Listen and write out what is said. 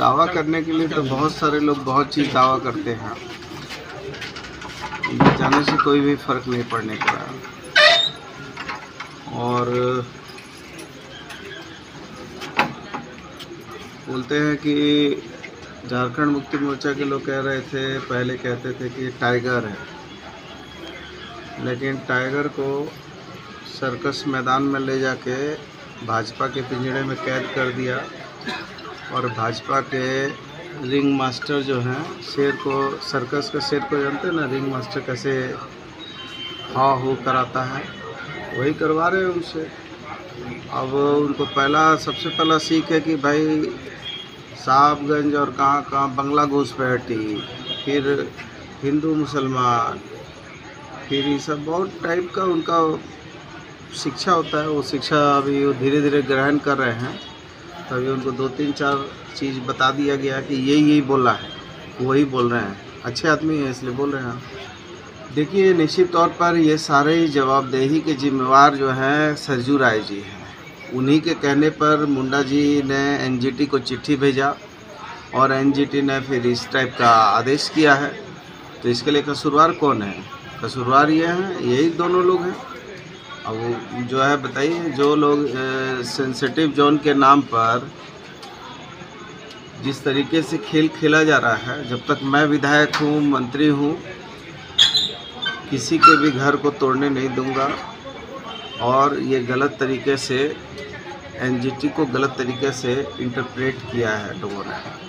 दावा करने के लिए तो बहुत सारे लोग बहुत चीज़ दावा करते हैं, जाने से कोई भी फर्क नहीं पड़ने का। और बोलते हैं कि झारखंड मुक्ति मोर्चा के लोग कह रहे थे, पहले कहते थे कि टाइगर है, लेकिन टाइगर को सर्कस मैदान में ले जाके भाजपा के पिंजड़े में कैद कर दिया और भाजपा के रिंग मास्टर जो हैं, शेर को, सर्कस के शेर को जानते हैं ना, रिंग मास्टर कैसे हा हू कराता है, वही करवा रहे हैं उनसे। अब उनको पहला, सबसे पहला सीख है कि भाई साहबगंज और कहाँ कहाँ बंगला घोषपार्टी, फिर हिंदू मुसलमान, फिर ये सब बहुत टाइप का उनका शिक्षा होता है। वो शिक्षा अभी वो धीरे धीरे ग्रहण कर रहे हैं। तभी उनको 2-3-4 चीज़ बता दिया गया कि यही बोला है, वही बोल रहे हैं, अच्छे आदमी हैं इसलिए बोल रहे हैं। देखिए, निश्चित तौर पर ये सारे ही जवाबदेही के जिम्मेवार जो हैं सरजू राय जी हैं। उन्हीं के कहने पर मुंडा जी ने एनजीटी को चिट्ठी भेजा और एनजीटी ने फिर इस टाइप का आदेश किया है। तो इसके लिए कसूरवार कौन है? कसूरवार ये हैं, यही दोनों लोग हैं। अब जो है बताइए, जो लोग सेंसिटिव जोन के नाम पर जिस तरीके से खेल खेला जा रहा है, जब तक मैं विधायक हूँ, मंत्री हूँ, किसी के भी घर को तोड़ने नहीं दूंगा। और ये गलत तरीके से एनजीटी को गलत तरीके से इंटरप्रेट किया है लोगों ने।